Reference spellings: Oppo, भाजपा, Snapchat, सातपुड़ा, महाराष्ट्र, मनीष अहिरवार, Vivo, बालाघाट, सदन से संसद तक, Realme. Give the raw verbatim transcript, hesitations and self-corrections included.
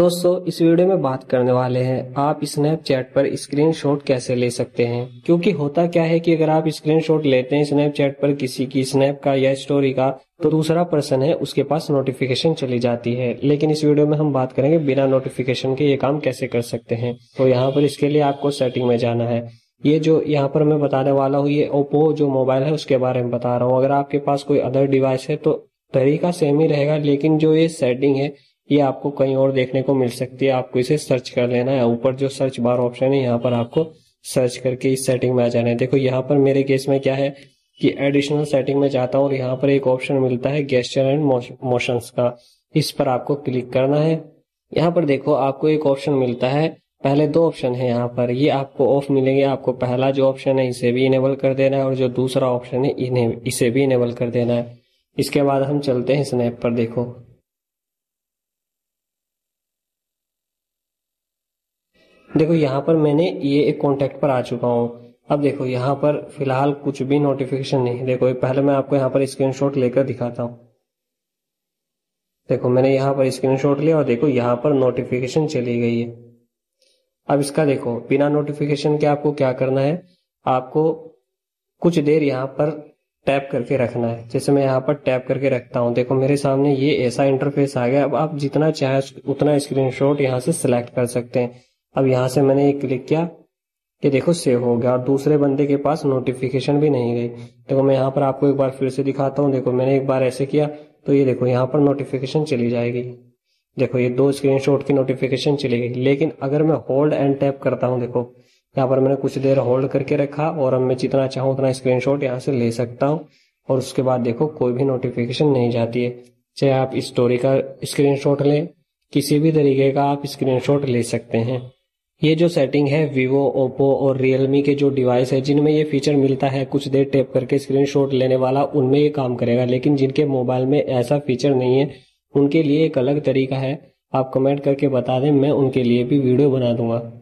दोस्तों इस वीडियो में बात करने वाले हैं आप स्नैपचैट पर स्क्रीनशॉट कैसे ले सकते हैं। क्योंकि होता क्या है कि अगर आप स्क्रीनशॉट लेते हैं स्नैपचैट पर किसी की स्नैप का या स्टोरी का तो दूसरा पर्सन है उसके पास नोटिफिकेशन चली जाती है। लेकिन इस वीडियो में हम बात करेंगे बिना नोटिफिकेशन के ये काम कैसे कर सकते हैं। तो यहाँ पर इसके लिए आपको सेटिंग में जाना है। ये जो यहाँ पर मैं बताने वाला हूँ ये ओप्पो जो मोबाइल है उसके बारे में बता रहा हूँ। अगर आपके पास कोई अदर डिवाइस है तो तरीका सेम ही रहेगा, लेकिन जो ये सेटिंग है ये आपको कहीं और देखने को मिल सकती है। आपको इसे सर्च कर लेना है, ऊपर जो सर्च बार ऑप्शन है यहाँ पर आपको सर्च करके इस सेटिंग में आ जाना है। देखो यहाँ पर मेरे केस में क्या है कि एडिशनल सेटिंग में जाता हूँ और यहाँ पर एक ऑप्शन मिलता है गेस्चर एंड मोशंस का, इस पर आपको क्लिक करना है। यहाँ पर देखो आपको एक ऑप्शन मिलता है, पहले दो ऑप्शन है यहाँ पर, ये आपको ऑफ मिलेंगे। आपको पहला जो ऑप्शन है इसे भी इनेबल कर देना है और जो दूसरा ऑप्शन है इसे भी इनेबल कर देना है। इसके बाद हम चलते हैं स्नैप पर। देखो देखो यहाँ पर मैंने ये एक कॉन्टैक्ट पर आ चुका हूँ। अब देखो यहाँ पर फिलहाल कुछ भी नोटिफिकेशन नहीं। देखो पहले मैं आपको यहाँ पर स्क्रीनशॉट लेकर दिखाता हूँ। देखो मैंने यहाँ पर स्क्रीनशॉट लिया और देखो यहाँ पर नोटिफिकेशन चली गई है। अब इसका देखो बिना नोटिफिकेशन के आपको क्या करना है, आपको कुछ देर यहाँ पर टैप करके रखना है। जैसे मैं यहाँ पर टैप करके रखता हूँ, देखो मेरे सामने ये ऐसा इंटरफेस आ गया। अब आप जितना चाहे उतना स्क्रीनशॉट यहाँ से सिलेक्ट कर सकते हैं। अब यहाँ से मैंने ये क्लिक किया कि देखो सेव हो गया और दूसरे बंदे के पास नोटिफिकेशन भी नहीं गई। देखो मैं यहाँ पर आपको एक बार फिर से दिखाता हूँ। देखो मैंने एक बार ऐसे किया तो ये देखो यहाँ पर नोटिफिकेशन चली जाएगी। देखो ये दो स्क्रीनशॉट की नोटिफिकेशन चली गई। लेकिन अगर मैं होल्ड एंड टैप करता हूँ, देखो यहाँ पर मैंने कुछ देर होल्ड करके रखा और अब मैं जितना चाहूँ उतना स्क्रीनशॉट यहाँ से ले सकता हूँ और उसके बाद देखो कोई भी नोटिफिकेशन नहीं जाती है। चाहे आप स्टोरी का स्क्रीनशॉट लें, किसी भी तरीके का आप स्क्रीनशॉट ले सकते हैं। ये जो सेटिंग है वीवो, ओप्पो और रियलमी के जो डिवाइस है जिनमें ये फीचर मिलता है कुछ देर टैप करके स्क्रीनशॉट लेने वाला, उनमें ये काम करेगा। लेकिन जिनके मोबाइल में ऐसा फीचर नहीं है उनके लिए एक अलग तरीका है। आप कमेंट करके बता दें, मैं उनके लिए भी वीडियो बना दूंगा।